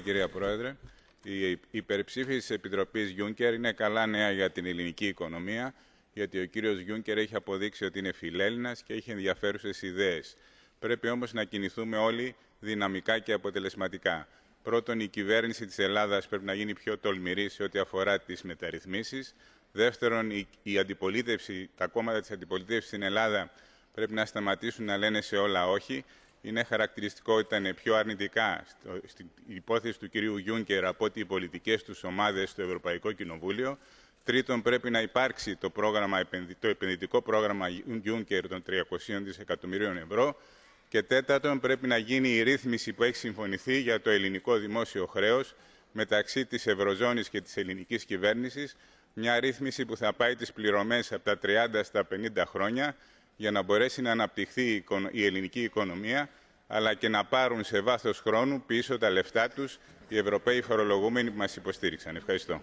Κυρία Πρόεδρε, η υπερψήφιση της Επιτροπής Γιούνκερ είναι καλά νέα για την ελληνική οικονομία, γιατί ο κύριος Γιούνκερ έχει αποδείξει ότι είναι φιλέλληνας και έχει ενδιαφέρουσες ιδέες. Πρέπει όμως να κινηθούμε όλοι δυναμικά και αποτελεσματικά. Πρώτον, η κυβέρνηση της Ελλάδας πρέπει να γίνει πιο τολμηρή σε ό,τι αφορά τις μεταρρυθμίσεις. Δεύτερον, τα κόμματα της αντιπολίτευσης στην Ελλάδα πρέπει να σταματήσουν να λένε σε όλα όχι. Είναι χαρακτηριστικό ότι ήταν πιο αρνητικά στην υπόθεση του κυρίου Γιούνκερ από ότι οι πολιτικές τους ομάδες στο Ευρωπαϊκό Κοινοβούλιο. Τρίτον, πρέπει να υπάρξει το επενδυτικό πρόγραμμα Γιούνκερ των 300 δισεκατομμυρίων ευρώ. Και τέταρτον, πρέπει να γίνει η ρύθμιση που έχει συμφωνηθεί για το ελληνικό δημόσιο χρέος μεταξύ της Ευρωζώνης και της ελληνικής κυβέρνησης. Μια ρύθμιση που θα πάει τις πληρωμές από τα 30 στα 50 χρόνια για να μπορέσει να αναπτυχθεί η ελληνική οικονομία, αλλά και να πάρουν σε βάθος χρόνου πίσω τα λεφτά τους οι Ευρωπαίοι φορολογούμενοι που μας υποστήριξαν. Ευχαριστώ.